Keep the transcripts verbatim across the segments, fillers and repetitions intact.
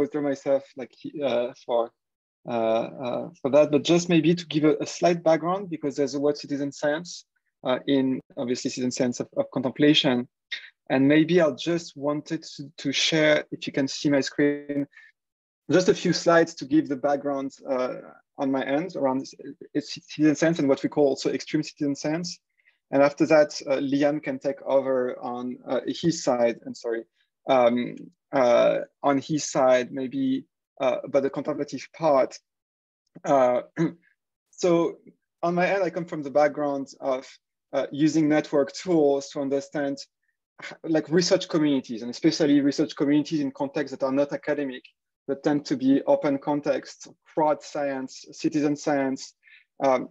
alter myself like uh, for uh, uh, for that, but just maybe to give a, a slight background, because there's a word citizen science uh, in obviously citizen science of, of contemplation, and maybe I'll just wanted to, to share, if you can see my screen, just a few slides to give the background uh, on my end around citizen science and what we call also extreme citizen science. And after that, uh, Liam can take over on uh, his side, I'm sorry, um, uh, on his side, maybe, uh, but the contemplative part. Uh, so on my end, I come from the background of uh, using network tools to understand like research communities, and especially research communities in contexts that are not academic, that tend to be open contexts, crowd science, citizen science. Um,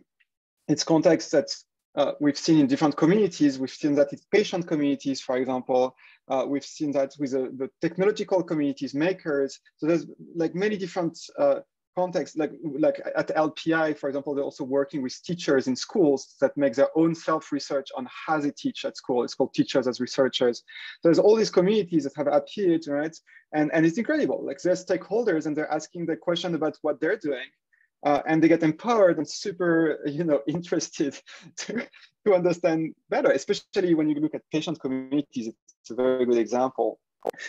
it's contexts that uh, we've seen in different communities. We've seen that in patient communities, for example. Uh, we've seen that with uh, the technological communities, makers. So there's like many different uh, contexts, like, like at L P I, for example, they're also working with teachers in schools that make their own self-research on how they teach at school. It's called Teachers as Researchers. There's all these communities that have appeared, right? And, and it's incredible. Like they're stakeholders and they're asking the question about what they're doing. Uh, and they get empowered and super, you know, interested to, to understand better, especially when you look at patient communities. It's a very good example.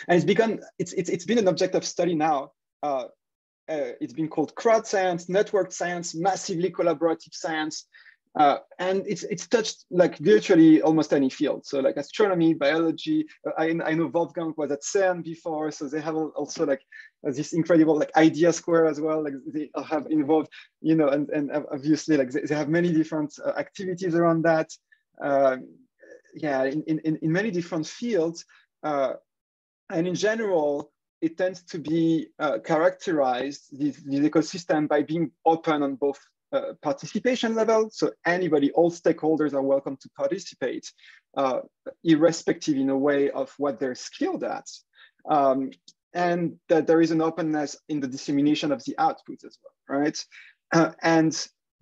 And it's become, it's, it's, it's been an object of study now. Uh, Uh, it's been called crowd science, network science, massively collaborative science, uh, and it's it's touched like virtually almost any field. So like astronomy, biology. Uh, I, I know Wolfgang was at CERN before, so they have also like uh, this incredible like idea square as well. Like they have involved, you know, and and obviously like they, they have many different uh, activities around that. Uh, yeah, in in in many different fields, uh, and in general, it tends to be uh, characterized, this, this ecosystem, by being open on both uh, participation level. So anybody, all stakeholders are welcome to participate, uh, irrespective in a way of what they're skilled at. Um, and that there is an openness in the dissemination of the output as well, right? Uh, and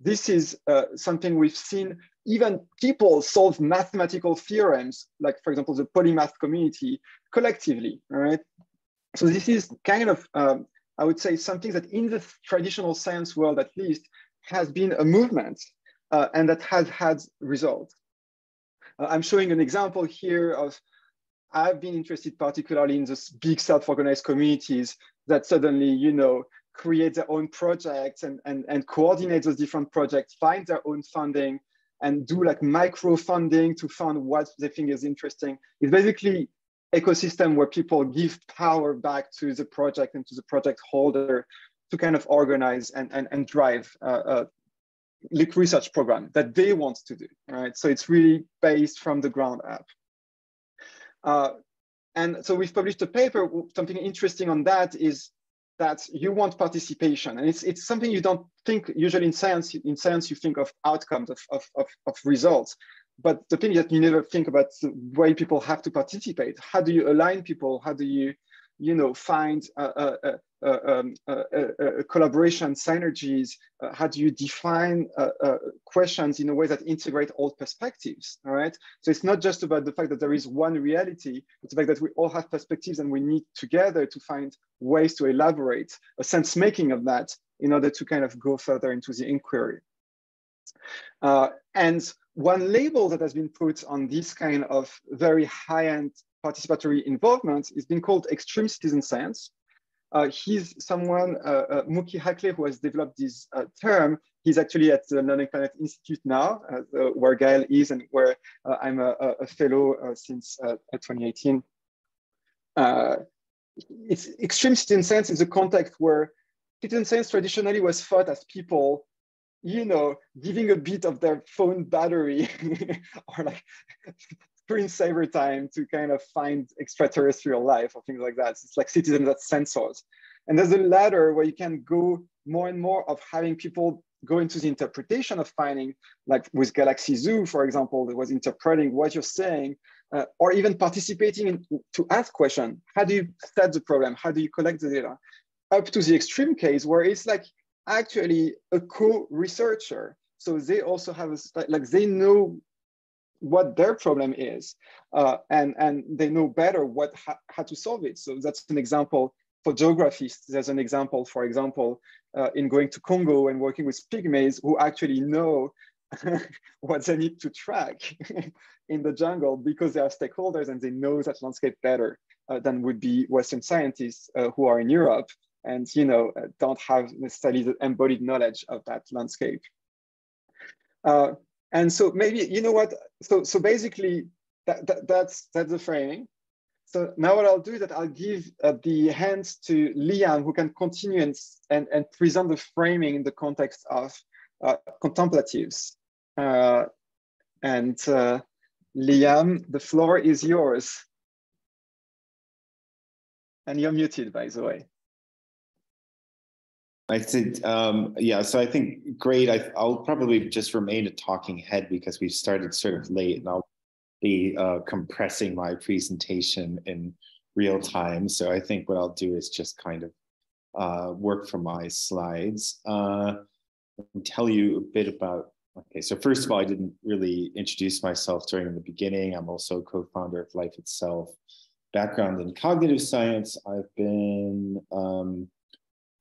this is uh, something we've seen. Even people solve mathematical theorems, like for example, the polymath community collectively, right? So this is kind of, um, I would say, something that in the traditional science world, at least, has been a movement uh, and that has had results. Uh, I'm showing an example here of, I've been interested particularly in the big self-organized communities that suddenly, you know, create their own projects and, and, and coordinate those different projects, find their own funding and do like micro funding to fund what they think is interesting. It's basically ecosystem where people give power back to the project and to the project holder to kind of organize and, and, and drive a, a research program that they want to do, right? So it's really based from the ground up. Uh, and so we've published a paper. Something interesting on that is that you want participation. And it's, it's something you don't think, usually in science, in science you think of outcomes, of, of, of, of results. But the thing is that you never think about the way people have to participate. How do you align people? How do you, you know, find uh, uh, uh, um, uh, uh, uh, collaboration, synergies? Uh, how do you define uh, uh, questions in a way that integrate all perspectives, all right? So it's not just about the fact that there is one reality, it's the fact that we all have perspectives and we need together to find ways to elaborate a sense making of that in order to kind of go further into the inquiry. Uh, and one label that has been put on this kind of very high-end participatory involvement is being called extreme citizen science. Uh, he's someone, uh, uh, Muki Haklay, who has developed this uh, term. He's actually at the Learning Planet Institute now, uh, uh, where Gael is and where uh, I'm a, a fellow uh, since uh, twenty eighteen. Uh, it's extreme citizen science is a context where citizen science traditionally was thought as people, you know, giving a bit of their phone battery or like screensaver time to kind of find extraterrestrial life or things like that. It's like citizens that sensors. And there's a ladder where you can go more and more of having people go into the interpretation of finding, like with Galaxy Zoo, for example, that was interpreting what you're saying, uh, or even participating in, to ask questions. How do you set the problem? How do you collect the data? Up to the extreme case where it's like, actually a co-researcher. So they also have, a, like they know what their problem is uh, and, and they know better what how, how to solve it. So that's an example for geographists, there's an example, for example, uh, in going to Congo and working with pygmies who actually know what they need to track in the jungle because they are stakeholders and they know that landscape better uh, than would be Western scientists uh, who are in Europe and, you know, don't have necessarily the embodied knowledge of that landscape. Uh, and so maybe, you know what, so, so basically that, that, that's, that's the framing. So now what I'll do is that I'll give uh, the hands to Liam, who can continue and, and, and present the framing in the context of uh, contemplatives. Uh, and uh, Liam, the floor is yours. And you're muted, by the way. I said, um, yeah, so I think, great. I, I'll probably just remain a talking head because we've started sort of late and I'll be uh, compressing my presentation in real time. So I think what I'll do is just kind of uh, work from my slides uh, and tell you a bit about, okay, so first of all, I didn't really introduce myself during the beginning. I'm also co-founder of Life Itself, background in cognitive science. I've been, um,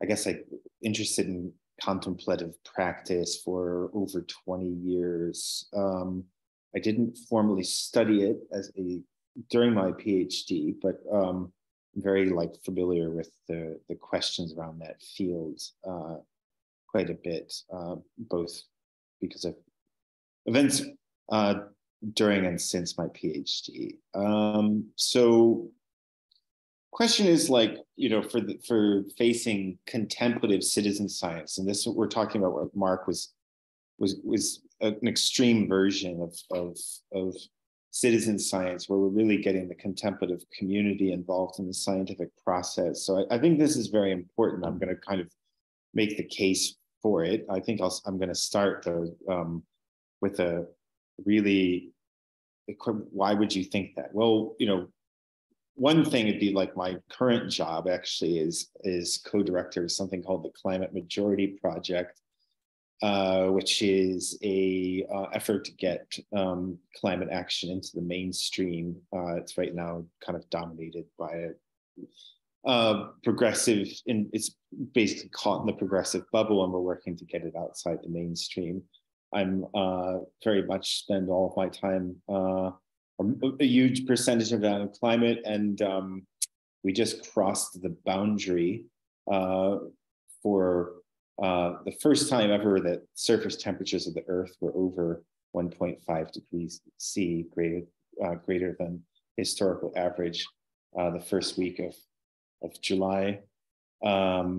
I guess, I interested in contemplative practice for over twenty years. Um, I didn't formally study it as a during my PhD, but um, I'm very like familiar with the the questions around that field uh, quite a bit, uh, both because of events uh, during and since my PhD. Um, so, question is like, you know, for the, for facing contemplative citizen science, and this we're talking about what Mark was was was. an extreme version of, of, of citizen science, where we're really getting the contemplative community involved in the scientific process. So I, I think this is very important. I'm going to kind of make the case for it. I think I'll, I'm going to start though um, with a really, why would you think that? Well, you know, one thing would be like my current job actually is, is co-director of something called the Climate Majority Project, Uh, which is a uh, effort to get um, climate action into the mainstream. Uh, it's right now kind of dominated by a uh, progressive, and it's basically caught in the progressive bubble, and we're working to get it outside the mainstream. I'm uh, very much spend all of my time, uh, a huge percentage of that on climate, and um, we just crossed the boundary uh, for Uh, the first time ever that surface temperatures of the Earth were over one point five degrees C, greater, uh, greater than historical average, uh, the first week of, of July. Um,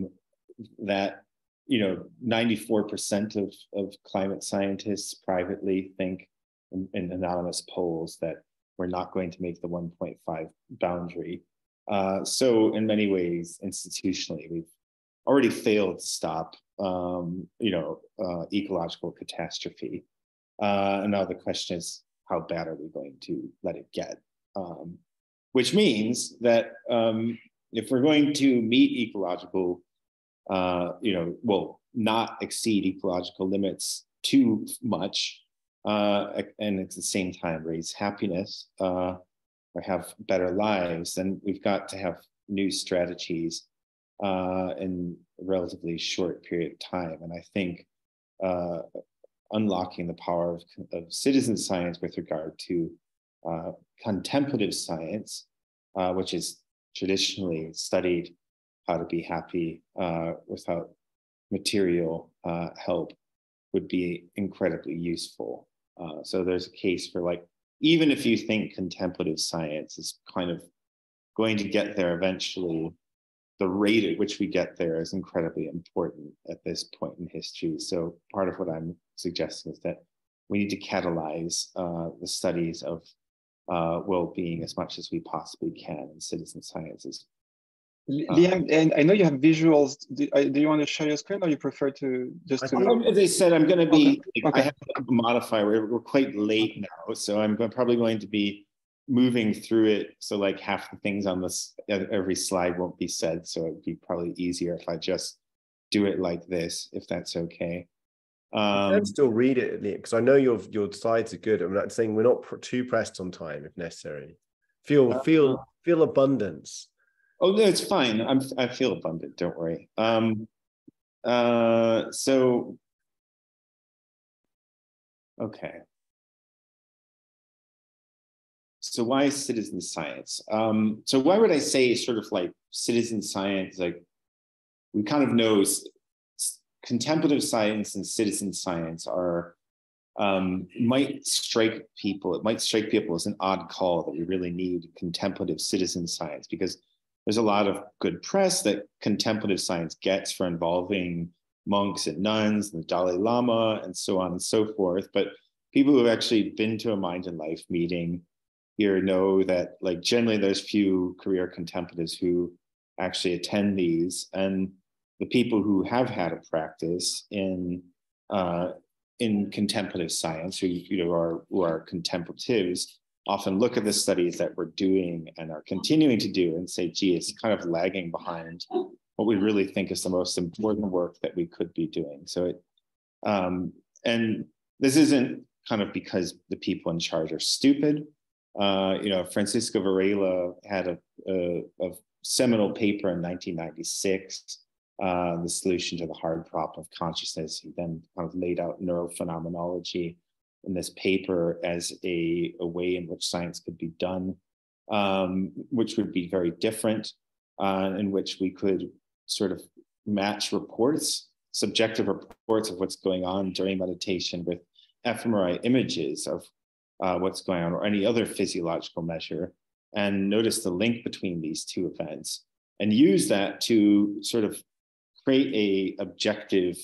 that, you know, ninety-four percent of, of climate scientists privately think in, in anonymous polls that we're not going to make the one point five boundary. Uh, so in many ways, institutionally, we've already failed to stop, um, you know, uh, ecological catastrophe. Uh, and now the question is, how bad are we going to let it get? Um, which means that um, if we're going to meet ecological, uh, you know, well, not exceed ecological limits too much, uh, and at the same time raise happiness uh, or have better lives, then we've got to have new strategies Uh, in a relatively short period of time. And I think uh, unlocking the power of, of citizen science with regard to uh, contemplative science, uh, which is traditionally studied how to be happy uh, without material uh, help, would be incredibly useful. Uh, so there's a case for, like, even if you think contemplative science is kind of going to get there eventually, the rate at which we get there is incredibly important at this point in history. So part of what I'm suggesting is that we need to catalyze uh, the studies of uh, well-being as much as we possibly can in citizen sciences. Liam, um, and I know you have visuals. Do, do you want to share your screen, or you prefer to just? To... Know, as I said, I'm going to be. Okay. Like, okay. I have to modify. We're, we're quite late now, so I'm probably going to be moving through it, so like half the things on this every slide won't be said, so it'd be probably easier if I just do it like this, if that's okay. Um, I can still read it, because I know your your slides are good. I'm not saying we're not pr too pressed on time, if necessary. Feel uh, feel feel abundance. Oh, no, it's fine. I'm, I feel abundant. Don't worry. Um, uh, so, okay. So why citizen science? Um, so why would I say sort of like citizen science, like we kind of know contemplative science and citizen science are, um, might strike people, it might strike people as an odd call that we really need contemplative citizen science, because there's a lot of good press that contemplative science gets for involving monks and nuns and the Dalai Lama and so on and so forth. But people who have actually been to a Mind and Life meeting here know that, like, generally there's few career contemplatives who actually attend these, and the people who have had a practice in uh, in contemplative science, who you know are who are contemplatives, often look at the studies that we're doing and are continuing to do and say, "Gee, it's kind of lagging behind what we really think is the most important work that we could be doing." So it um, and this isn't kind of because the people in charge are stupid. Uh, you know, Francisco Varela had a, a, a seminal paper in nineteen ninety-six, uh, the solution to the hard problem of consciousness. He then kind of laid out neurophenomenology in this paper as a, a way in which science could be done, um, which would be very different, uh, in which we could sort of match reports, subjective reports of what's going on during meditation with fMRI images of Uh, what's going on, or any other physiological measure, and notice the link between these two events, and use that to sort of create a objective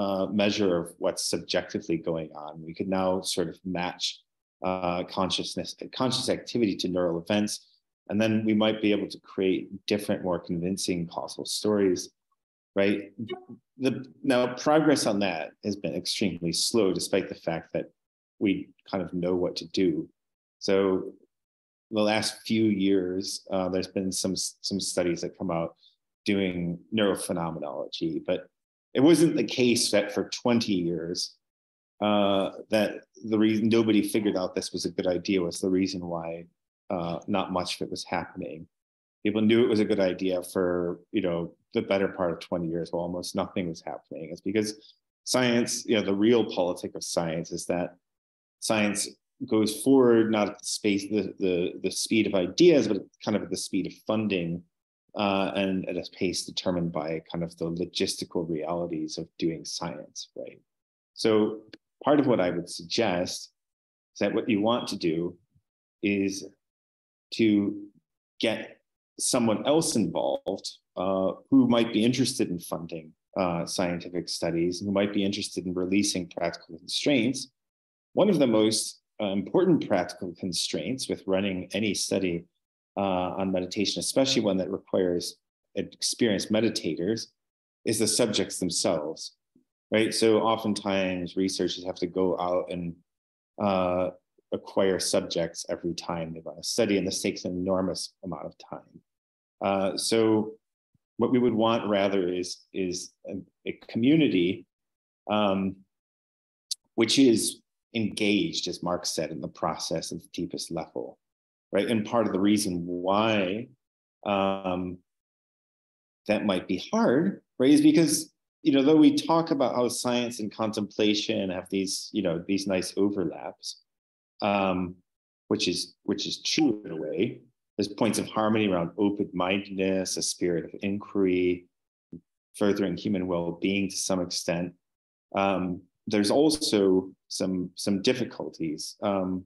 uh, measure of what's subjectively going on. We could now sort of match uh, consciousness, conscious activity to neural events, and then we might be able to create different, more convincing causal stories, right? The, now, progress on that has been extremely slow, despite the fact that we kind of know what to do. So the last few years, uh, there's been some, some studies that come out doing neurophenomenology, but it wasn't the case that for twenty years, uh, that the reason nobody figured out this was a good idea was the reason why uh, not much of it was happening. People knew it was a good idea for, you know, the better part of twenty years, while almost nothing was happening. It's because science, you know, the real politic of science is that science goes forward, not at the space, the, the, the speed of ideas, but kind of at the speed of funding, uh, and at a pace determined by kind of the logistical realities of doing science, right? So part of what I would suggest is that what you want to do is to get someone else involved uh, who might be interested in funding uh, scientific studies, and who might be interested in releasing practical constraints. One of the most uh, important practical constraints with running any study uh, on meditation, especially one that requires experienced meditators, is the subjects themselves, right? So oftentimes researchers have to go out and uh, acquire subjects every time they run a study, and this takes an enormous amount of time. Uh, so what we would want rather is, is a, a community um, which is engaged, as Marx said, in the process at the deepest level, right? And part of the reason why um, that might be hard, right, is because, you know, though we talk about how science and contemplation have these, you know, these nice overlaps, um, which is which is true in a way. There's points of harmony around open-mindedness, a spirit of inquiry, furthering human well-being to some extent. Um, there's also some some difficulties. Um,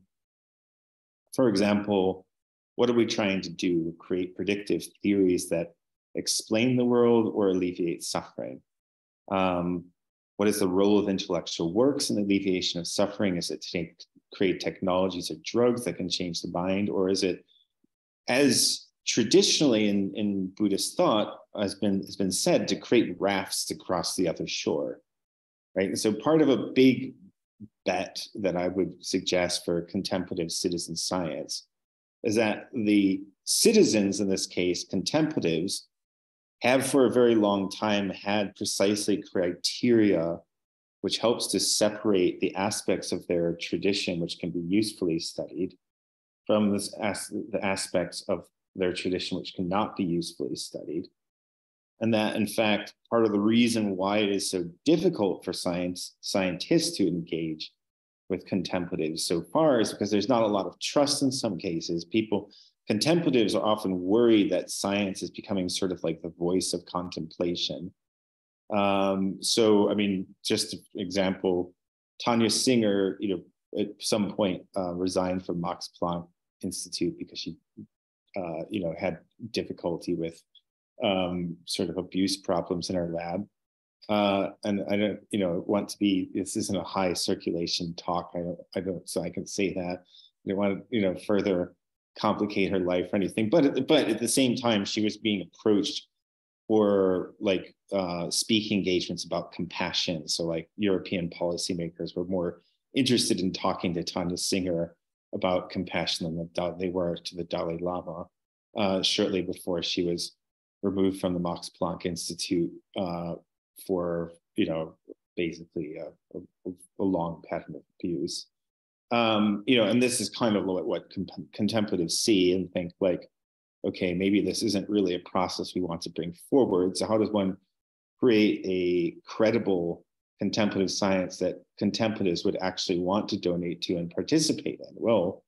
for example, what are we trying to do? Create predictive theories that explain the world or alleviate suffering? Um, what is the role of intellectual works in the alleviation of suffering? Is it to take, create technologies or drugs that can change the mind? Or is it, as traditionally in, in Buddhist thought has been, has been said, to create rafts to cross the other shore, right? And so part of a big bet that I would suggest for contemplative citizen science is that the citizens, in this case, contemplatives, have for a very long time had precisely criteria which helps to separate the aspects of their tradition which can be usefully studied from this as the aspects of their tradition, which cannot be usefully studied. And that, in fact, part of the reason why it is so difficult for science scientists to engage with contemplatives so far is because there's not a lot of trust in some cases. People, contemplatives are often worried that science is becoming sort of like the voice of contemplation. Um, so, I mean, just for example, Tanya Singer, you know, at some point uh, resigned from Max Planck Institute because she, uh, you know, had difficulty with um, sort of abuse problems in her lab. Uh, and I don't, you know, want to be, this isn't a high circulation talk. I don't, I don't, so I can say that. I don't want to, you know, further complicate her life or anything. But at the, but at the same time, she was being approached for like uh, speaking engagements about compassion. So like European policymakers were more interested in talking to Tanya Singer about compassion than they were to the Dalai Lama uh, shortly before she was removed from the Max Planck Institute uh, for, you know, basically a, a, a long pattern of abuse. Um, you know, and this is kind of what contemplatives see and think like, okay, maybe this isn't really a process we want to bring forward. So how does one create a credible contemplative science that contemplatives would actually want to donate to and participate in? Well,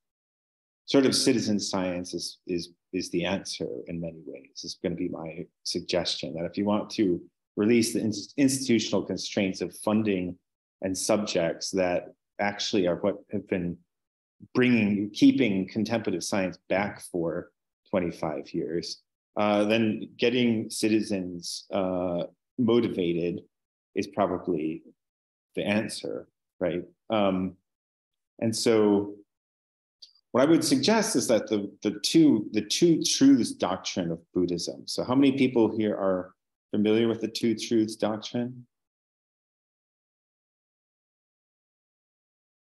sort of citizen science is, is, is the answer in many ways. It's going to be my suggestion that if you want to release the institutional constraints of funding and subjects that actually are what have been bringing, keeping contemplative science back for twenty-five years, uh, then getting citizens uh, motivated is probably the answer, right? Um, and so what I would suggest is that the, the, two, the two truths doctrine of Buddhism. So how many people here are familiar with the two truths doctrine?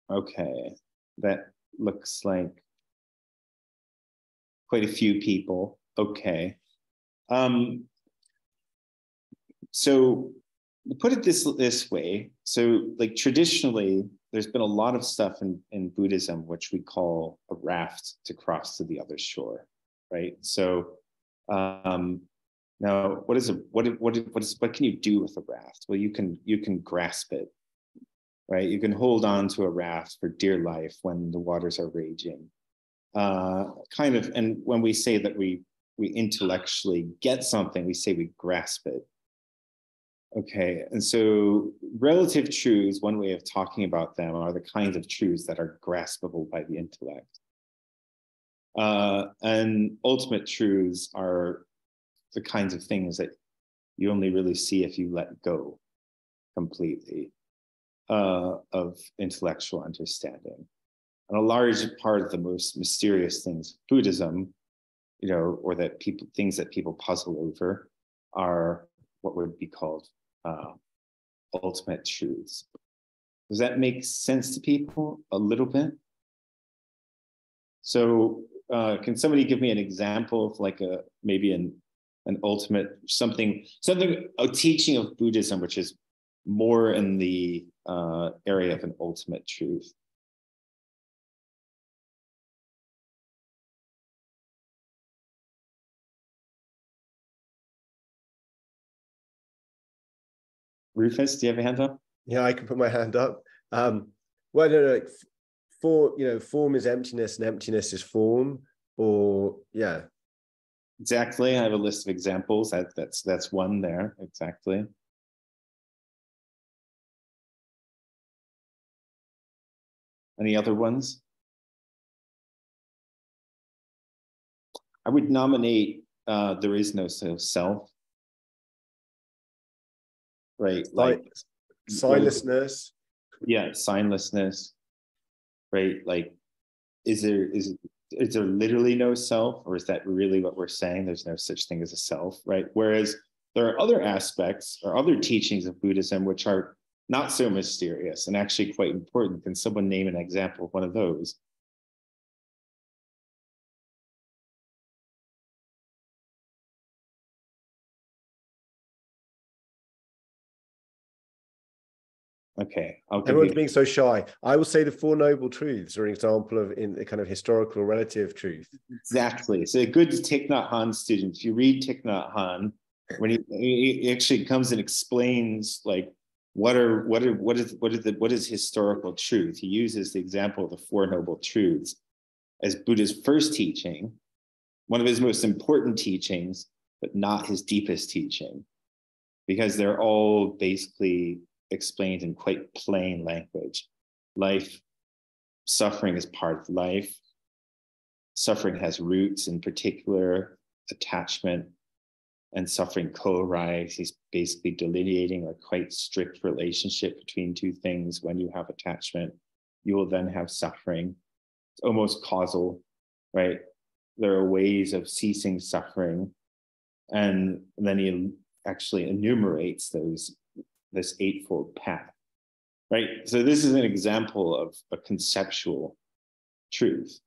Okay, that looks like quite a few people. Okay. Um, so put it this, this way. So like traditionally, there's been a lot of stuff in, in Buddhism, which we call a raft to cross to the other shore, right? So um, now what is a, what, what, what is, what can you do with a raft? Well, you can, you can grasp it. Right, you can hold on to a raft for dear life when the waters are raging. Uh, kind of, and when we say that we we intellectually get something, we say we grasp it. Okay, and so relative truths, one way of talking about them are the kinds of truths that are graspable by the intellect. Uh, and ultimate truths are the kinds of things that you only really see if you let go completely. Uh, of intellectual understanding. And a large part of the most mysterious things of Buddhism, you know, or that people, things that people puzzle over are what would be called uh, ultimate truths. Does that make sense to people a little bit? So uh, can somebody give me an example of like a, maybe an, an ultimate, something, something, a teaching of Buddhism, which is more in the uh, area of an ultimate truth? Rufus, do you have a hand up? Yeah, I can put my hand up. Um, well, I don't know, like form, you know, form is emptiness and emptiness is form, or, yeah. Exactly, I have a list of examples. That, that's, that's one there, exactly. Any other ones? I would nominate uh, there is no self, right? Like signlessness. Yeah, signlessness, right? Like, is there is is there literally no self, or is that really what we're saying? There's no such thing as a self, right? Whereas there are other aspects or other teachings of Buddhism which are not so mysterious and actually quite important. Can someone name an example of one of those? Okay. Everyone's you... being so shy. I will say the Four Noble Truths are an example of in a kind of historical relative truth. Exactly. So a good Thich Nhat Hanh student, if you read Thich Nhat Hanh, when he, he actually comes and explains like what are what are what is what is the what is historical truth, he uses the example of the Four Noble Truths as Buddha's first teaching, one of his most important teachings, but not his deepest teaching, because they're all basically explained in quite plain language. Life, suffering is part of life. Suffering has roots, in particular, attachment, and suffering co-arise. He's basically delineating a quite strict relationship between two things. When you have attachment, you will then have suffering. It's almost causal, right? There are ways of ceasing suffering. And then he actually enumerates those this eightfold path, right? So this is an example of a conceptual truth,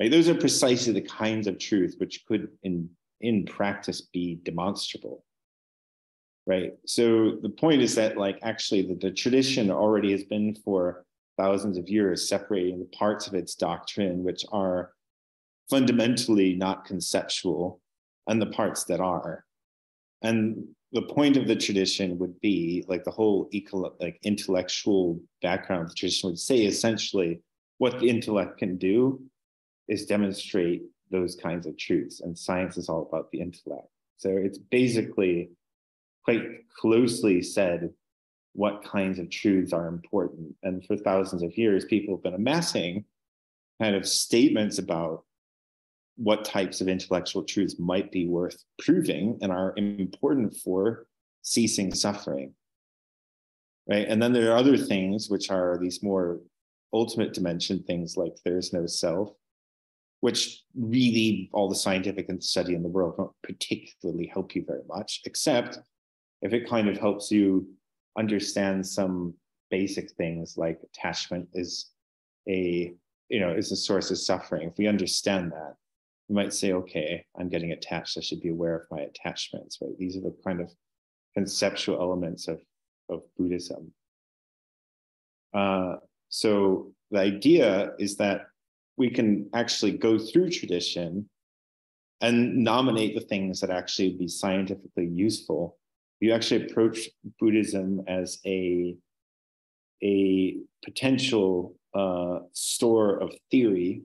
right? Those are precisely the kinds of truth which could in, in practice be demonstrable, right? So the point is that like actually the, the tradition already has been for thousands of years separating the parts of its doctrine which are fundamentally not conceptual and the parts that are. And the point of the tradition would be like the whole eco like intellectual background of the tradition would say essentially what the intellect can do is demonstrate those kinds of truths, and science is all about the intellect. So it's basically quite closely said what kinds of truths are important. And for thousands of years, people have been amassing kind of statements about what types of intellectual truths might be worth proving and are important for ceasing suffering, right? And then there are other things which are these more ultimate dimension things like there is no self, which really all the scientific and study in the world don't particularly help you very much, except if it kind of helps you understand some basic things like attachment is a, you know, is a source of suffering. If we understand that, you might say, okay, I'm getting attached. I should be aware of my attachments, right? These are the kind of conceptual elements of, of Buddhism. Uh, so the idea is that we can actually go through tradition and nominate the things that actually would be scientifically useful. You actually approach Buddhism as a, a potential uh, store of theory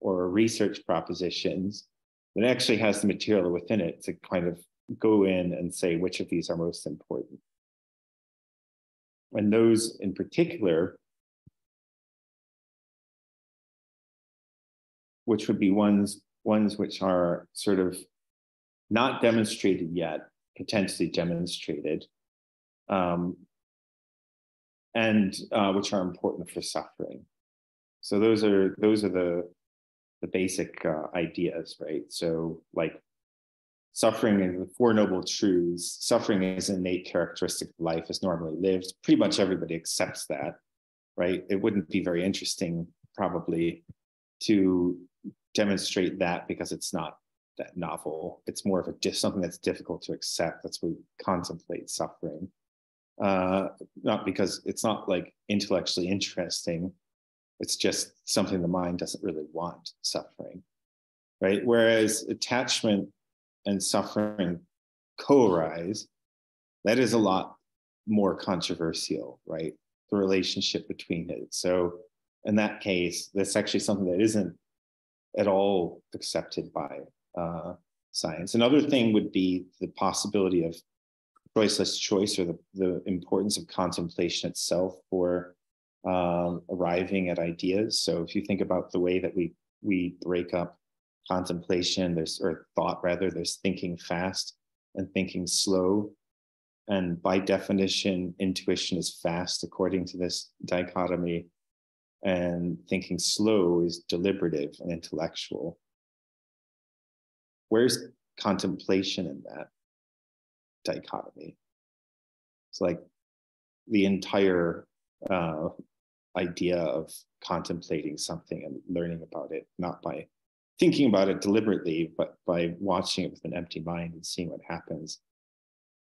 or research propositions that actually has the material within it to kind of go in and say which of these are most important. And those in particular, which would be ones, ones which are sort of not demonstrated yet, potentially demonstrated, um, and uh, which are important for suffering. So those are, those are the, the basic uh, ideas, right? So like suffering and the Four Noble Truths, suffering is an innate characteristic of life as normally lived. Pretty much everybody accepts that, right? It wouldn't be very interesting probably to demonstrate that because it's not that novel. It's more of a something that's difficult to accept. That's what we contemplate suffering. Uh, not because it's not like intellectually interesting. It's just something the mind doesn't really want, suffering, right? Whereas attachment and suffering co-arise, that is a lot more controversial, right? The relationship between it. So in that case, that's actually something that isn't at all accepted by uh, science. Another thing would be the possibility of choiceless choice, or the, the importance of contemplation itself for Um, arriving at ideas. So if you think about the way that we we break up contemplation, there's or thought rather, there's thinking fast and thinking slow. And by definition, intuition is fast according to this dichotomy, and thinking slow is deliberative and intellectual. Where's contemplation in that dichotomy? It's like the entire uh, idea of contemplating something and learning about it, not by thinking about it deliberately, but by watching it with an empty mind and seeing what happens,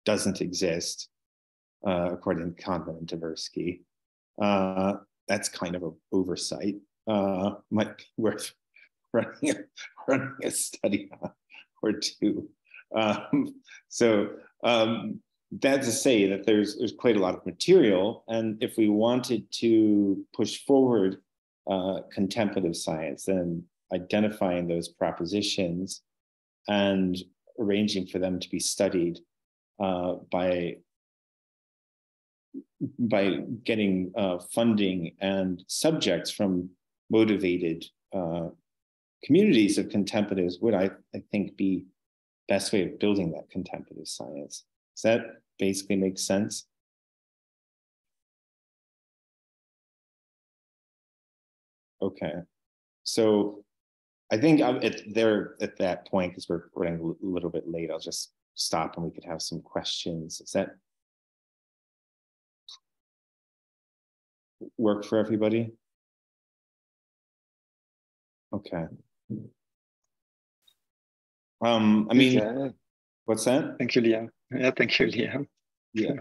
doesn't exist, uh, according to Kahneman and Tversky. Uh, that's kind of an oversight. Uh, might be worth running a, running a study on or two. Um, so um, that's to say that there's there's quite a lot of material, and if we wanted to push forward uh, contemplative science, then identifying those propositions and arranging for them to be studied uh, by by getting uh, funding and subjects from motivated uh, communities of contemplatives would, I, I think, be best way of building that contemplative science. Does that basically make sense? Okay. So I think I'm at, there at that point, because we're running a little bit late, I'll just stop and we could have some questions. Does that work for everybody? Okay. Um, I mean, yeah. What's that? Thank you, Liam. Yeah, thank you, Liam. Yeah.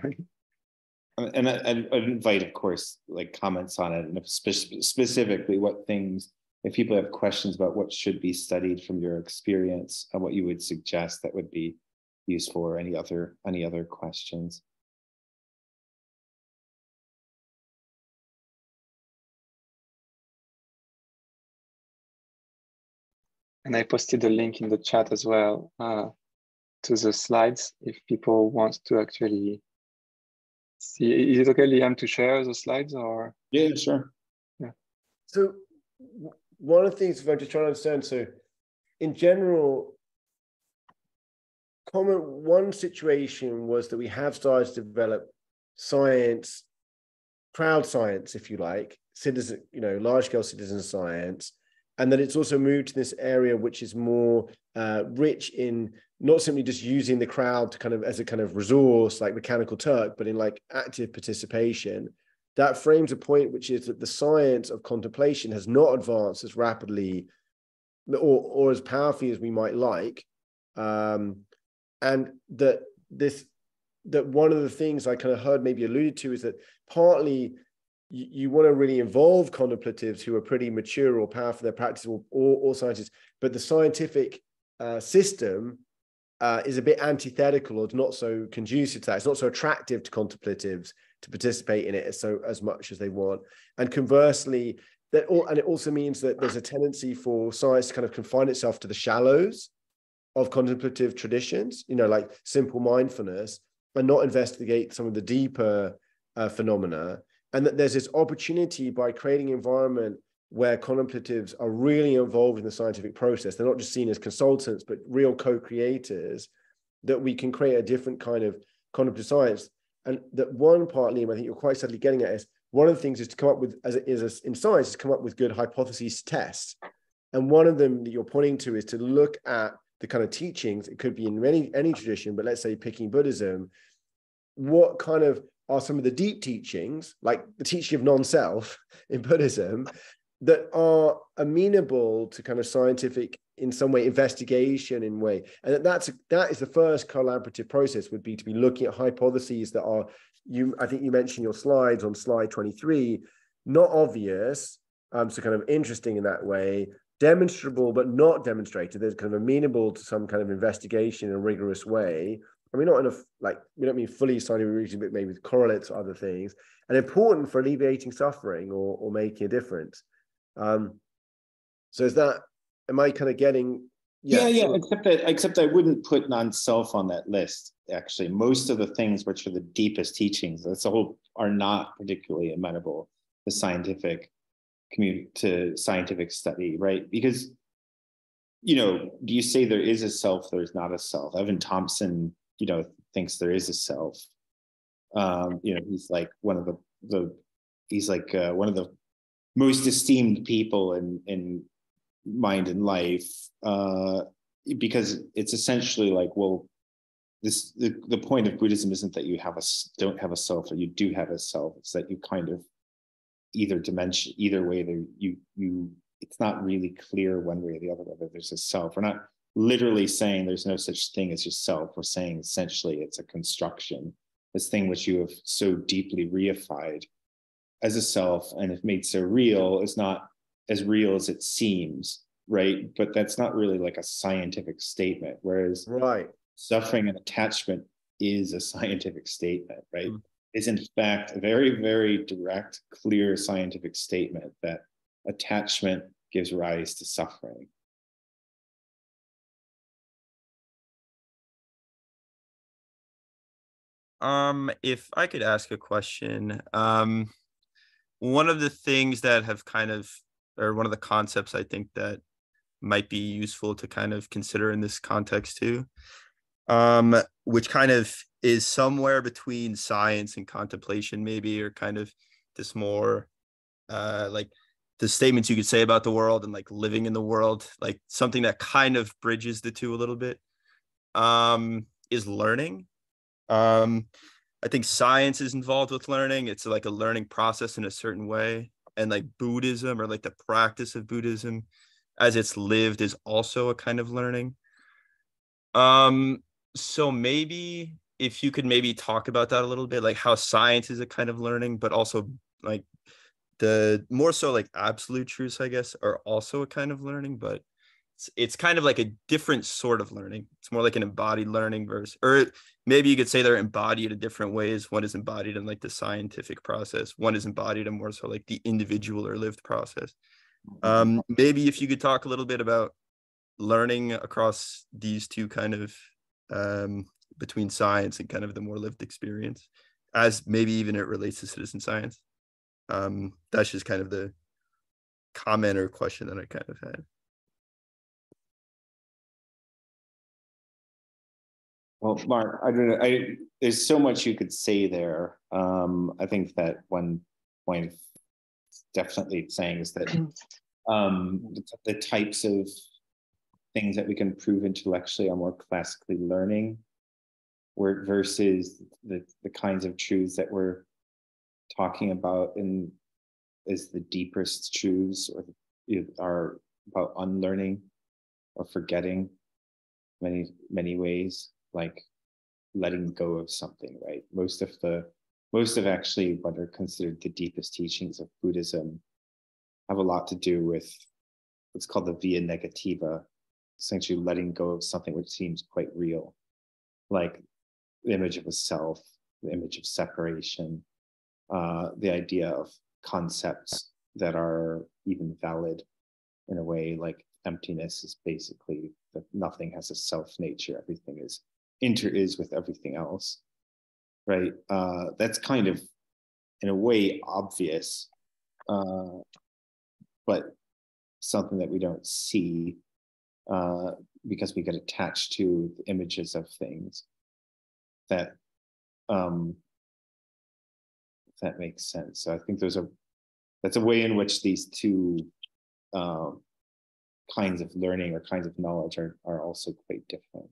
And I, I'd invite, of course, like comments on it, and if spe specifically what things, if people have questions about what should be studied from your experience and what you would suggest that would be useful, or any other, any other questions. And I posted a link in the chat as well uh, to the slides if people want to actually see. Is it okay, Liam, to share the slides, or? Yeah, sure. Yeah. So one of the things I'm just trying to understand, so in general, common one situation was that we have started to develop science, crowd science, if you like, citizen, you know, large-scale citizen science, and that it's also moved to this area which is more uh, rich in not simply just using the crowd to kind of as a kind of resource like Mechanical Turk, but in like active participation. That frames a point which is that the science of contemplation has not advanced as rapidly or, or as powerfully as we might like. Um, and that this, that one of the things I kind of heard maybe alluded to is that partly you, you want to really involve contemplatives who are pretty mature or powerful, they're practical or, or scientists, but the scientific uh, system uh, is a bit antithetical or not so conducive to that. It's not so attractive to contemplatives to participate in it so as much as they want. And conversely, that all, and it also means that there's a tendency for science to kind of confine itself to the shallows of contemplative traditions, you know, like simple mindfulness, and not investigate some of the deeper uh, phenomena. And that there's this opportunity by creating an environment where contemplatives are really involved in the scientific process. They're not just seen as consultants, but real co-creators, that we can create a different kind of contemplative science. And that one part, Liam, I think you're quite sadly getting at is, one of the things is to come up with, as it is in science, is come up with good hypotheses tests. And one of them that you're pointing to is to look at the kind of teachings, it could be in any, any tradition, but let's say picking Buddhism, what kind of are some of the deep teachings, like the teaching of non-self in Buddhism, that are amenable to kind of scientific, in some way, investigation in way. And that's, that is the first collaborative process, would be to be looking at hypotheses that are, you, I think you mentioned your slides on slide twenty-three, not obvious, um, so kind of interesting in that way, demonstrable, but not demonstrated. They're kind of amenable to some kind of investigation in a rigorous way. I mean, not in a, like, we don't mean fully scientific reason, but maybe with correlates to other things, and important for alleviating suffering or, or making a difference. Um, so is that, am I kind of getting? Yeah, yeah, yeah, except that, except I wouldn't put non-self on that list, actually. Most of the things which are the deepest teachings, that's the whole, are not particularly amenable to scientific community, to scientific study, right? Because, you know, do you say there is a self, there's not a self? Evan Thompson, you know, thinks there is a self. Um, you know, he's like one of the, the he's like uh, one of the most esteemed people in, in Mind and Life, uh, because it's essentially like, well, this, the, the point of Buddhism isn't that you have a, don't have a self, or you do have a self. It's that you kind of either dimension, either way there, you, you, it's not really clear one way or the other whether there's a self. We're not literally saying there's no such thing as yourself. We're saying essentially it's a construction, this thing which you have so deeply reified as a self, and if made so real, is not as real as it seems, right? But that's not really like a scientific statement, whereas right. suffering and attachment is a scientific statement, right? Mm. Is in fact a very, very direct, clear scientific statement that attachment gives rise to suffering. Um, if I could ask a question, um, one of the things that have kind of, or one of the concepts I think that might be useful to kind of consider in this context too, um, which kind of is somewhere between science and contemplation maybe, or kind of this more uh, like the statements you could say about the world and like living in the world, like something that kind of bridges the two a little bit, um, is learning. Um, I think science is involved with learning. It's like a learning process in a certain way. And like Buddhism, or like the practice of Buddhism as it's lived, is also a kind of learning. Um, so maybe if you could maybe talk about that a little bit, like how science is a kind of learning, but also like the more so like absolute truths, I guess, are also a kind of learning, but It's, it's kind of like a different sort of learning. It's more like an embodied learning verse, or maybe you could say they're embodied in different ways. One is embodied in like the scientific process. One is embodied in more so like the individual or lived process. Um, maybe if you could talk a little bit about learning across these two kind of um, between science and kind of the more lived experience, as maybe even it relates to citizen science. Um, that's just kind of the comment or question that I kind of had. Well, Mark, I don't know. I, there's so much you could say there. Um, I think that one point definitely saying is that um, the, the types of things that we can prove intellectually are more classically learning, where versus the the kinds of truths that we're talking about in is the deepest truths, or are about unlearning or forgetting many many ways. Like letting go of something, right? Most of the, most of actually what are considered the deepest teachings of Buddhism have a lot to do with what's called the via negativa, essentially letting go of something which seems quite real, like the image of a self, the image of separation, uh, the idea of concepts that are even valid in a way, like emptiness is basically that nothing has a self nature, everything is inter is with everything else, right? Uh, that's kind of, in a way, obvious, uh, but something that we don't see uh, because we get attached to the images of things. That um, if that makes sense. So I think there's a that's a way in which these two um, kinds of learning or kinds of knowledge are are also quite different.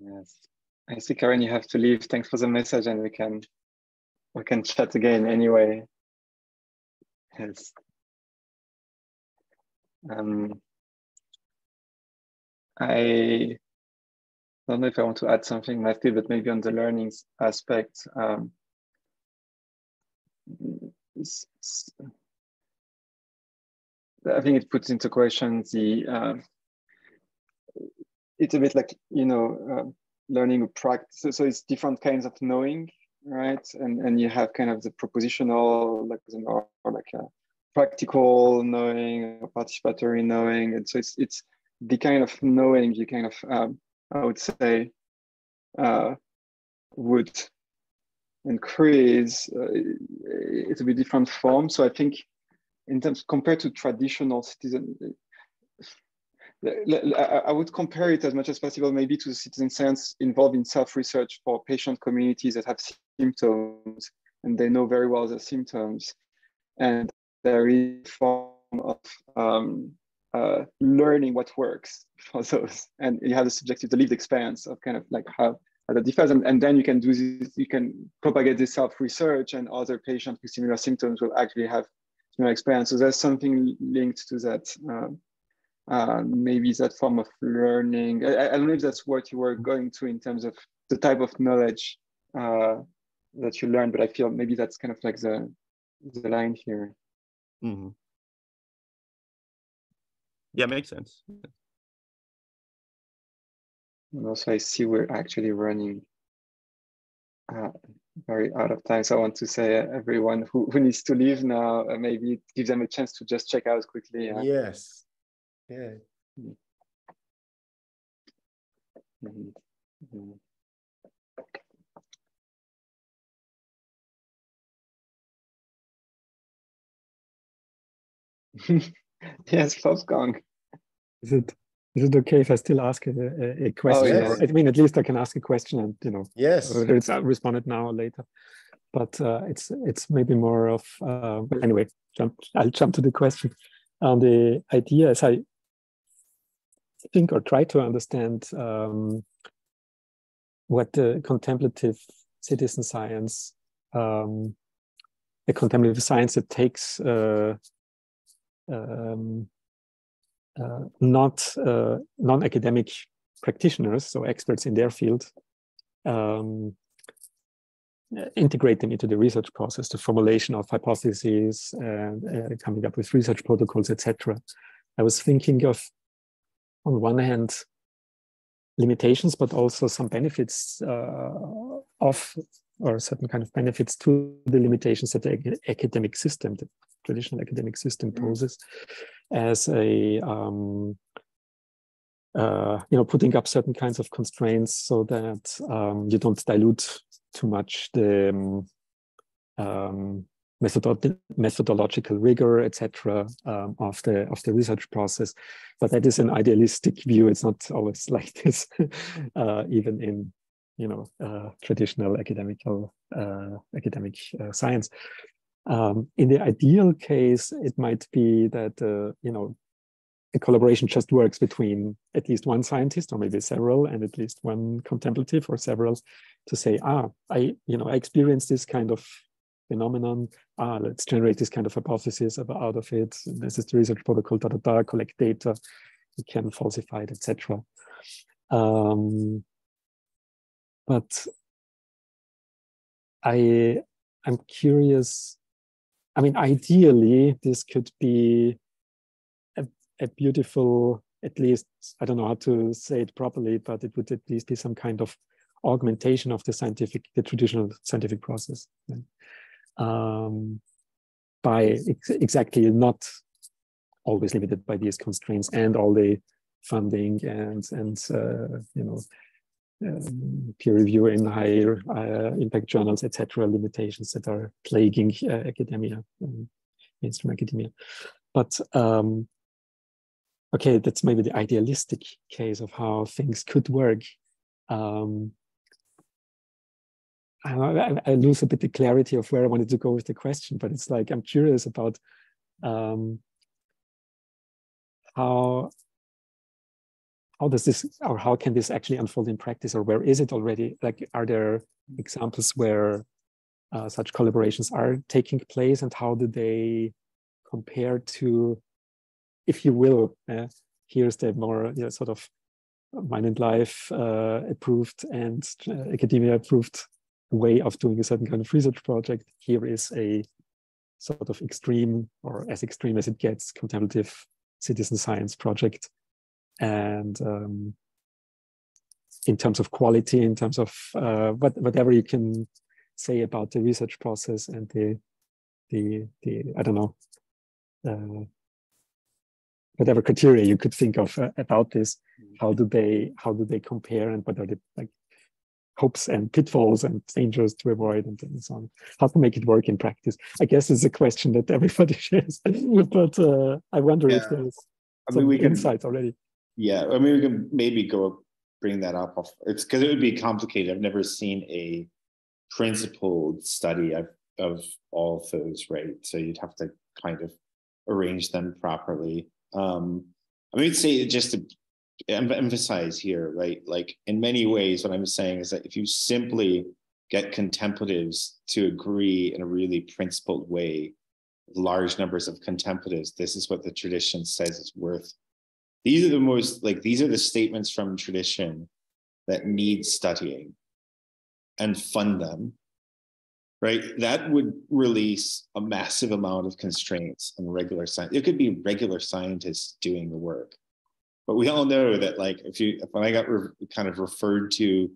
Yes, I see, Karen, you have to leave. Thanks for the message, and we can we can chat again anyway. Yes. Um, I don't know if I want to add something, Matthew, but maybe on the learning aspect. Um, I think it puts into question the. Uh, It's a bit like, you know, uh, learning a practice. So, so it's different kinds of knowing, right? And and you have kind of the propositional, like, you know, or like a practical knowing, or participatory knowing. And so it's it's the kind of knowing you kind of, um, I would say, uh, would increase. Uh, it's a bit different form. So I think in terms, compared to traditional citizen, I would compare it as much as possible maybe to the citizen science involved in self-research for patient communities that have symptoms and they know very well the symptoms. And there is a form of um, uh, learning what works for those. And you have the subjective, the lived experience of kind of like how, how that differs. And, and then you can do this, you can propagate this self-research, and other patients with similar symptoms will actually have similar experience. So there's something linked to that. Um, uh, maybe that form of learning. I, I don't know if that's what you were going to in terms of the type of knowledge uh, that you learn, but I feel maybe that's kind of like the, the line here. Mm-hmm. Yeah, makes sense. And also I see we're actually running uh, very out of time. So I want to say uh, everyone who, who needs to leave now, uh, maybe give them a chance to just check out quickly. Uh, yes. Yeah. Mm-hmm. Mm-hmm. Yes, Wolfgang. Is it is it okay if I still ask a, a, a question? Oh, yes. I mean, at least I can ask a question, and you know, yes, whether it's responded now or later. But uh, it's it's maybe more of uh, well, anyway. Jump, I'll jump to the question. And the idea, as I think or try to understand um, what the contemplative citizen science, um, the contemplative science that takes. Uh, Um, uh, not uh, non-academic practitioners, so experts in their field, um, integrate them into the research process, the formulation of hypotheses, and uh, coming up with research protocols, et cetera. I was thinking of, on one hand, limitations, but also some benefits uh, of, or certain kind of benefits to the limitations that the academic system, the traditional academic system poses as a, um, uh, you know, putting up certain kinds of constraints so that um, you don't dilute too much the um, um, methodolo methodological rigor, et cetera, um, of the of the research process. But that is an idealistic view. It's not always like this, uh, even in you know uh, traditional academical uh, academic uh, science. Um, in the ideal case, it might be that, uh, you know, a collaboration just works between at least one scientist or maybe several and at least one contemplative or several to say, ah, I, you know, I experienced this kind of phenomenon. Ah, let's generate this kind of hypothesis out of it. This is the research protocol, da, da, da, collect data. We can falsify it, et cetera. Um, but I, I'm curious. I mean, ideally, this could be a, a beautiful, at least, I don't know how to say it properly, but it would at least be some kind of augmentation of the scientific, the traditional scientific process. Um, by ex exactly not always limited by these constraints and all the funding and, and uh, you know, Um, peer review in higher uh, impact journals, et cetera, limitations that are plaguing uh, academia, um, mainstream academia. But um, okay, that's maybe the idealistic case of how things could work. Um, I, I, I lose a bit the clarity of where I wanted to go with the question, but it's like I'm curious about um, how. How does this, or how can this actually unfold in practice, or where is it already? Like, are there examples where uh, such collaborations are taking place, and how do they compare to, if you will, uh, here's the more you know, sort of Mind and Life uh, approved and uh, academia approved way of doing a certain kind of research project. Here is a sort of extreme, or as extreme as it gets, contemplative citizen science project. And um, in terms of quality, in terms of uh, what, whatever you can say about the research process and the, the, the I don't know, uh, whatever criteria you could think of uh, about this, how do they, how do they compare, and what are the like hopes and pitfalls and dangers to avoid, and, and so on? How to make it work in practice? I guess it's a question that everybody shares, but uh, I wonder yeah. if there's I mean, some we can... insights already. Yeah, I mean, we can maybe go bring that up. It's because it would be complicated. I've never seen a principled study of, of all of those, right? So you'd have to kind of arrange them properly. Um, I mean, say just to em emphasize here, right? Like in many ways, what I'm saying is that if you simply get contemplatives to agree in a really principled way, large numbers of contemplatives, this is what the tradition says is worth These are the most, like, these are the statements from tradition that need studying and fund them, right? That would release a massive amount of constraints on regular science. It could be regular scientists doing the work, but we all know that, like, if you, when I got re- kind of referred to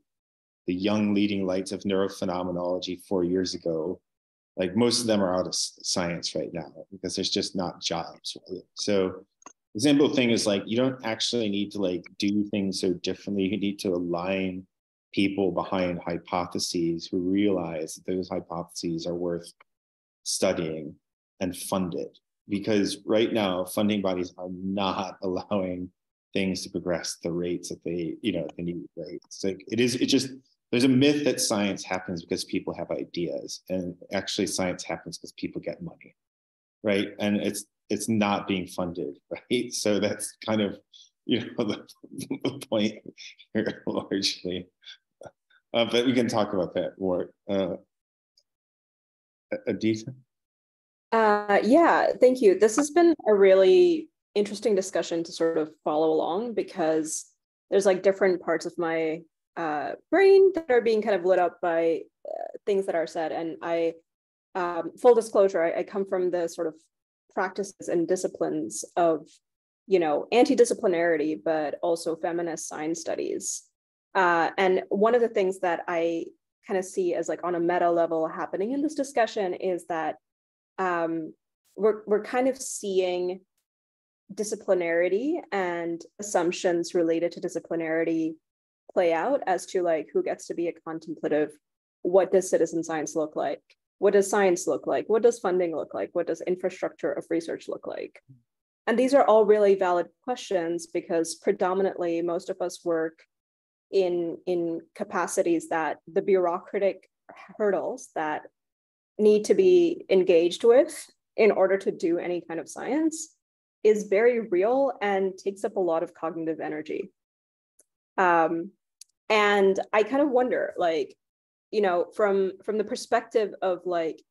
the young leading lights of neurophenomenology four years ago, like, most of them are out of science right now because there's just not jobs. Right? So the simple thing is, like, you don't actually need to, like, do things so differently. You need to align people behind hypotheses who realize that those hypotheses are worth studying and funded, because right now funding bodies are not allowing things to progress the rates that they, you know, they need, right? It's like, it is, it just, there's a myth that science happens because people have ideas, and actually science happens because people get money, right? And it's, it's not being funded, right? So that's kind of, you know, the, the point here largely. Uh, but we can talk about that more. Uh, Adita? Uh, yeah, thank you. This has been a really interesting discussion to sort of follow along, because there's, like, different parts of my uh, brain that are being kind of lit up by uh, things that are said. And I, um, full disclosure, I, I come from the sort of practices and disciplines of, you know, anti-disciplinarity, but also feminist science studies. Uh, and one of the things that I kind of see as, like, on a meta level happening in this discussion is that um, we're, we're kind of seeing disciplinarity and assumptions related to disciplinarity play out as to, like, who gets to be a contemplative, what does citizen science look like, what does science look like, what does funding look like, what does infrastructure of research look like? And these are all really valid questions, because predominantly most of us work in, in capacities that the bureaucratic hurdles that need to be engaged with in order to do any kind of science is very real and takes up a lot of cognitive energy. Um, and I kind of wonder, like, you know, from, from the perspective of, like,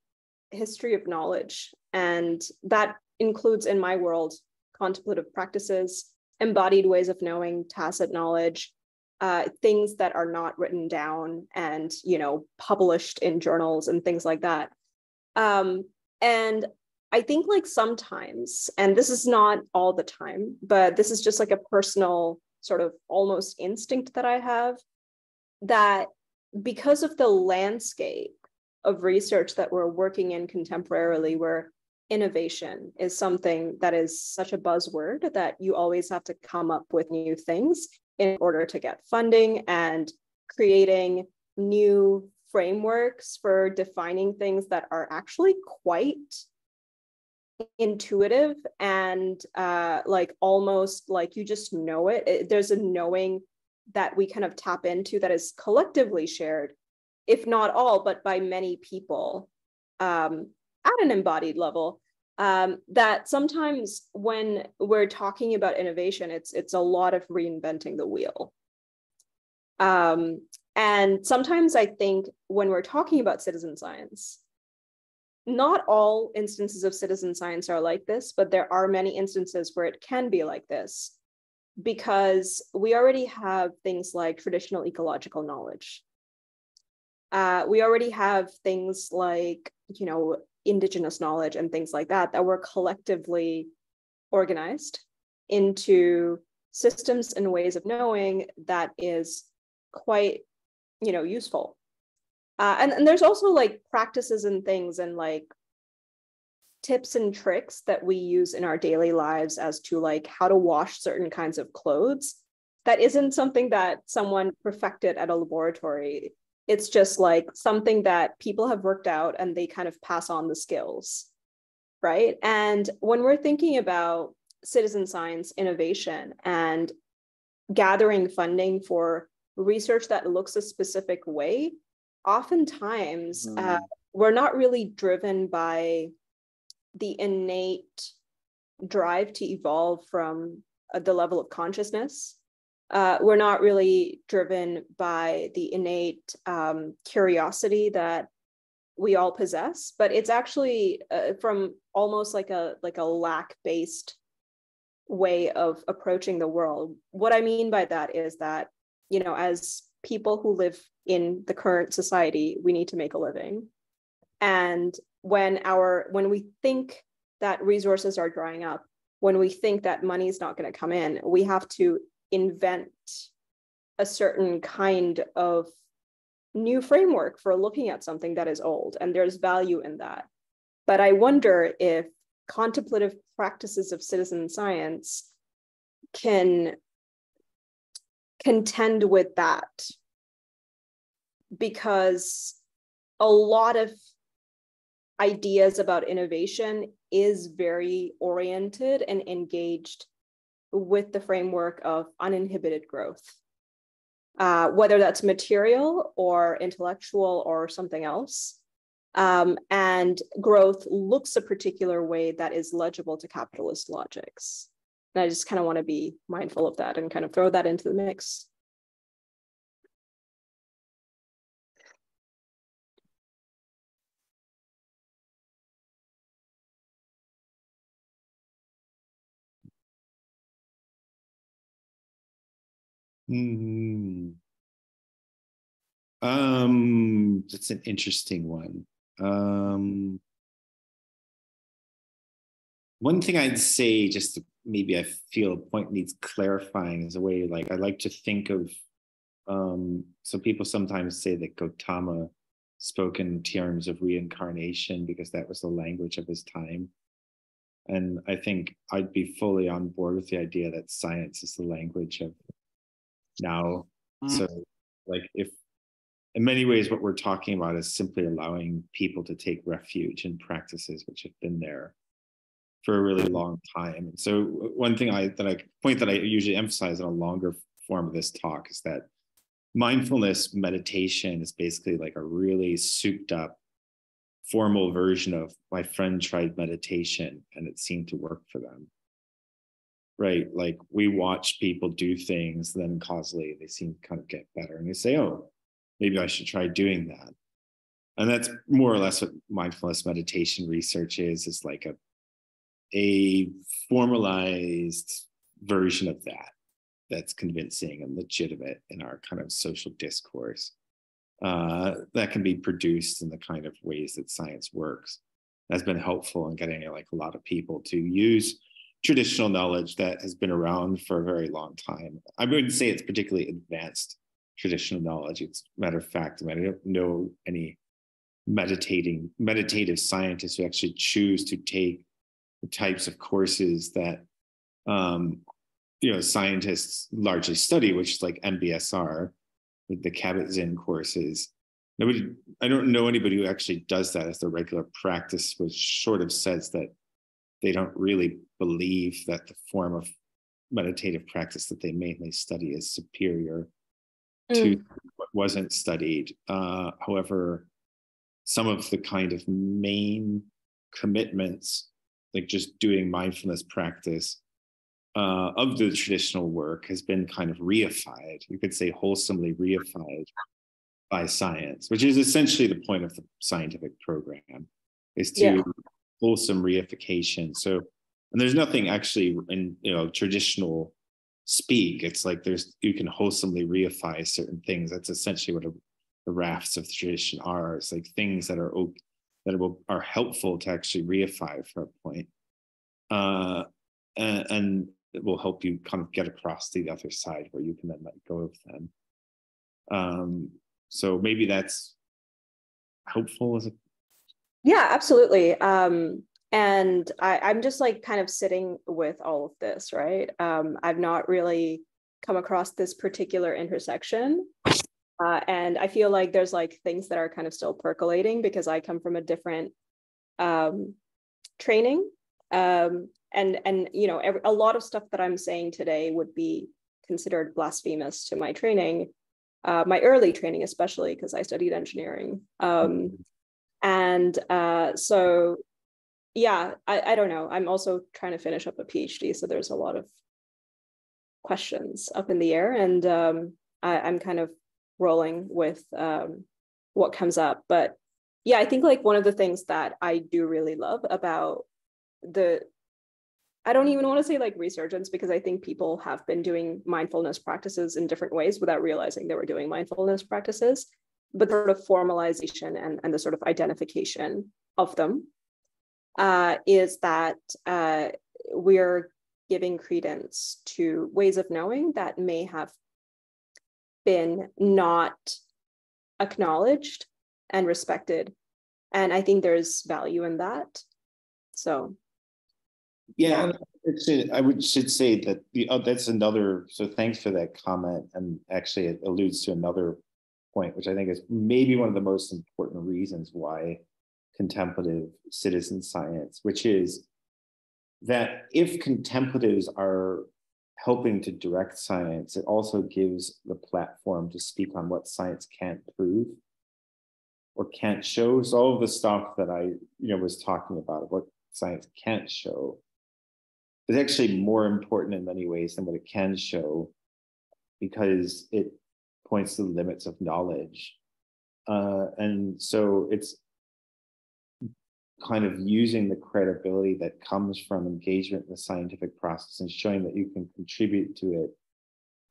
history of knowledge, and that includes in my world contemplative practices, embodied ways of knowing, tacit knowledge, uh, things that are not written down and, you know, published in journals and things like that. Um, and I think, like, sometimes, and this is not all the time, but this is just, like, a personal sort of almost instinct that I have, that because of the landscape of research that we're working in contemporarily, where innovation is something that is such a buzzword that you always have to come up with new things in order to get funding, and creating new frameworks for defining things that are actually quite intuitive and uh, like almost like you just know it. it. There's a knowing that we kind of tap into that is collectively shared, if not all, but by many people um, at an embodied level, um, that sometimes when we're talking about innovation, it's, it's a lot of reinventing the wheel. Um, and sometimes I think when we're talking about citizen science, not all instances of citizen science are like this, but there are many instances where it can be like this, because we already have things like traditional ecological knowledge. Uh, we already have things like, you know, indigenous knowledge and things like that, that were collectively organized into systems and ways of knowing that is quite, you know, useful. Uh, and, and there's also, like, practices and things and, like, tips and tricks that we use in our daily lives as to, like, how to wash certain kinds of clothes. That isn't something that someone perfected at a laboratory. It's just, like, something that people have worked out and they kind of pass on the skills, right? And when we're thinking about citizen science innovation and gathering funding for research that looks a specific way, oftentimes mm. uh, we're not really driven by the innate drive to evolve from uh, the level of consciousness. Uh, we're not really driven by the innate um, curiosity that we all possess, but it's actually uh, from almost like a like a lack-based way of approaching the world. What I mean by that is that, you know, as people who live in the current society, we need to make a living. And when our, when we think that resources are drying up, when we think that money is not going to come in, we have to invent a certain kind of new framework for looking at something that is old, and there's value in that. But I wonder if contemplative practices of citizen science can contend with that, because a lot of ideas about innovation is very oriented and engaged with the framework of uninhibited growth, uh, whether that's material or intellectual or something else. Um, and growth looks a particular way that is legible to capitalist logics. And I just kind of want to be mindful of that and kind of throw that into the mix. Mm. Um, that's an interesting one. Um, one thing I'd say, just to, maybe I feel a point needs clarifying, is a way, like, I like to think of, um, so people sometimes say that Gautama spoke in terms of reincarnation because that was the language of his time. And I think I'd be fully on board with the idea that science is the language of now. Mm. So like, if in many ways what we're talking about is simply allowing people to take refuge in practices which have been there for a really long time. And so one thing I that I point that I usually emphasize in a longer form of this talk is that mindfulness meditation is basically like a really souped up formal version of my friend tried meditation and it seemed to work for them. Right, like we watch people do things, then causally they seem to kind of get better, and we say, "Oh, maybe I should try doing that." And that's more or less what mindfulness meditation research is. It's like a a formalized version of that that's convincing and legitimate in our kind of social discourse uh, that can be produced in the kind of ways that science works. That's been helpful in getting like a lot of people to use traditional knowledge that has been around for a very long time. I wouldn't say it's particularly advanced traditional knowledge. It's a matter of fact, I mean, I don't know any meditating, meditative scientists who actually choose to take the types of courses that, um, you know, scientists largely study, which is like M B S R, with the Kabat-Zinn courses. Nobody, I don't know anybody who actually does that as their regular practice, which sort of says that they don't really believe that the form of meditative practice that they mainly study is superior mm. to what wasn't studied. Uh, however, some of the kind of main commitments, like just doing mindfulness practice uh, of the traditional work, has been kind of reified, you could say wholesomely reified by science, which is essentially the point of the scientific program, is to yeah. wholesome reification. So, and there's nothing actually in, you know, traditional speak. It's like there's, you can wholesomely reify certain things. That's essentially what a, the rafts of the tradition are. It's like things that are that are, are helpful to actually reify for a point, uh, and, and it will help you kind of get across to the other side where you can then let go of them. Um, so maybe that's helpful as a. Yeah, absolutely. Um, and I, I'm just like kind of sitting with all of this, right? Um, I've not really come across this particular intersection. Uh, and I feel like there's like things that are kind of still percolating because I come from a different um, training. Um, and, and, you know, every, a lot of stuff that I'm saying today would be considered blasphemous to my training, uh, my early training, especially because I studied engineering. Um, And uh, so, yeah, I, I don't know. I'm also trying to finish up a PhD, so there's a lot of questions up in the air, and um, I, I'm kind of rolling with um, what comes up. But yeah, I think like one of the things that I do really love about the I don't even want to say like resurgence, because I think people have been doing mindfulness practices in different ways without realizing they were doing mindfulness practices, but sort of formalization and, and the sort of identification of them uh, is that uh, we're giving credence to ways of knowing that may have been not acknowledged and respected. And I think there's value in that. So. Yeah, and it's, I would should say that the oh, that's another. So thanks for that comment, and actually it alludes to another point, which I think is maybe one of the most important reasons why contemplative citizen science, which is that if contemplatives are helping to direct science, it also gives the platform to speak on what science can't prove or can't show. So all of the stuff that I you know was talking about, what science can't show, is actually more important in many ways than what it can show, because it points to the limits of knowledge. Uh, and so it's kind of using the credibility that comes from engagement in the scientific process and showing that you can contribute to it,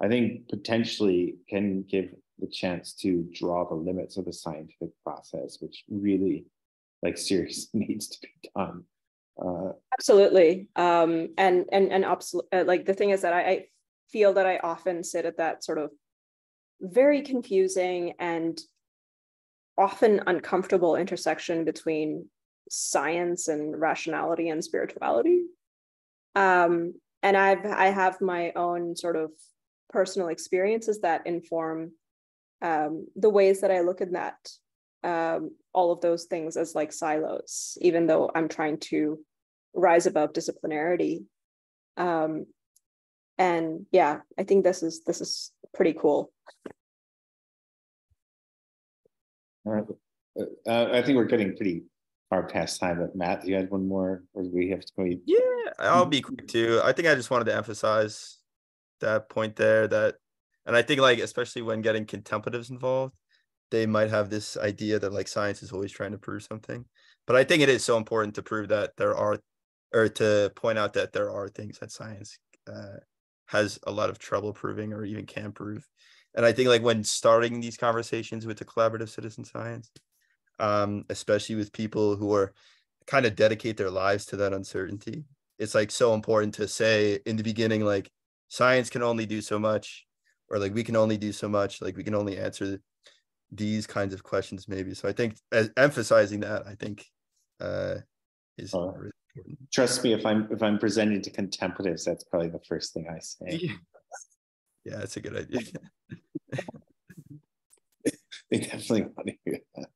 I think potentially can give the chance to draw the limits of the scientific process, which really like seriously needs to be done. Uh, Absolutely. Um, and and and uh, like the thing is that I, I feel that I often sit at that sort of very confusing and often uncomfortable intersection between science and rationality and spirituality. Um, and I've I have my own sort of personal experiences that inform um, the ways that I look at that. Um, all of those things as like silos, even though I'm trying to rise above disciplinarity. Um, and yeah, I think this is this is pretty cool. All right. Uh, I think we're getting pretty far past time, but Matt, you had one more, or do we have to go? Yeah, I'll be quick too. I think I just wanted to emphasize that point there, that, and I think like, especially when getting contemplatives involved, they might have this idea that like science is always trying to prove something, but I think it is so important to prove that there are, or to point out that there are things that science uh, has a lot of trouble proving or even can prove. And I think like when starting these conversations with the collaborative citizen science, um, especially with people who are kind of dedicate their lives to that uncertainty, it's like so important to say in the beginning, like science can only do so much, or like we can only do so much, like we can only answer the, these kinds of questions maybe. So I think as emphasizing that, I think uh, is oh, really important. Trust me, if I'm if I'm presenting to contemplatives, that's probably the first thing I say. Yeah, yeah, that's a good idea. They definitely want to hear that.